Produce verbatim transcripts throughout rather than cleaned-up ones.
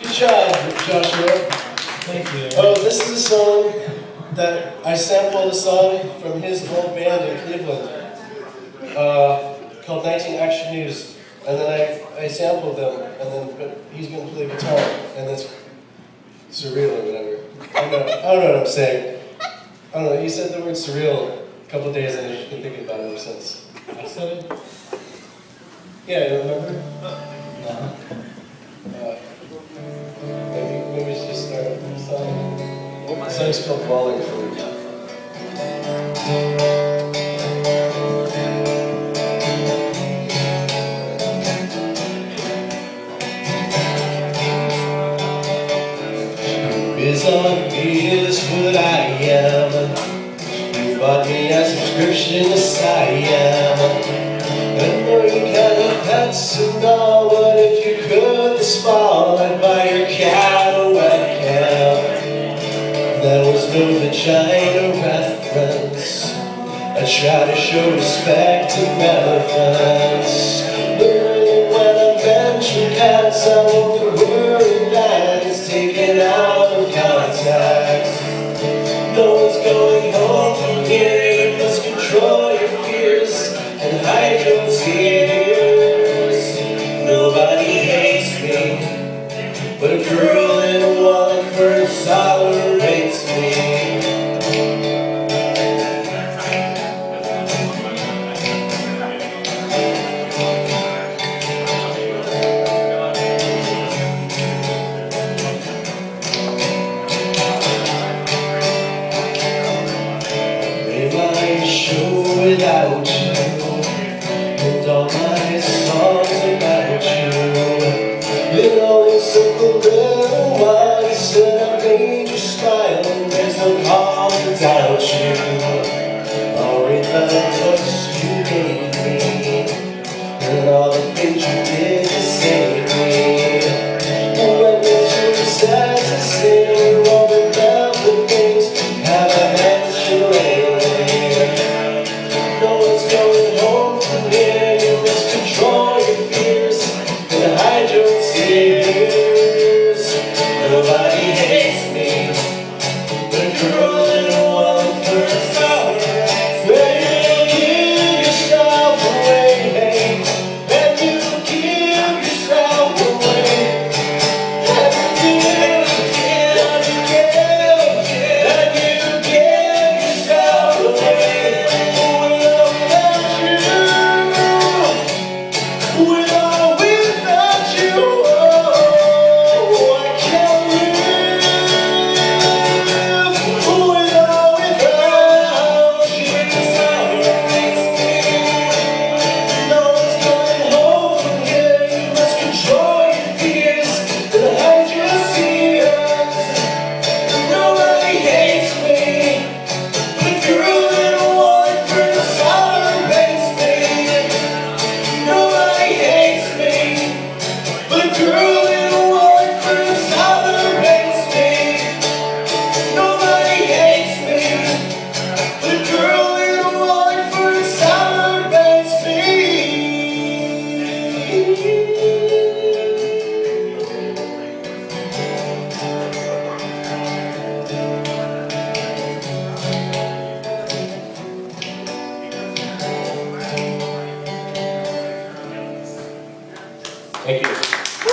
Good job, Joshua. Thank you. Oh, this is a song that I sampled a song from his old band in Cleveland uh, called nineteen Action News. And then I, I sampled them, and then but he's going to play guitar, and that's surreal or whatever. I don't know, I don't know what I'm saying. I don't know, he said the word surreal a couple of days, and I've been thinking about it ever since. I said it? Yeah, you remember? No. Uh, maybe, maybe we should just start up the song. The song's called Balling for Me. This on me is what I am. You bought me a subscription, yes I am. I know you kind of pets and all, but if you could this fall, I'd buy your Cadillac cab. That was no vagina reference. I try to show respect to elephants. Literally when I venture cats, I want the word that is taken out. No one's going home from here. You must control your fears and hide your tears. Nobody hates me, but a girl in a wallet purse tolerates me. Without you, and all my songs about you, it always took a little while. You said I made you smile, and there's no harm without you. I'll read the books you gave me, and all the things you did to save me. And when the truth says it's in, all the other things have I met you later. Thank you. Woo!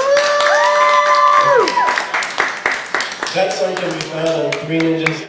That song can be found on Three Ninjas.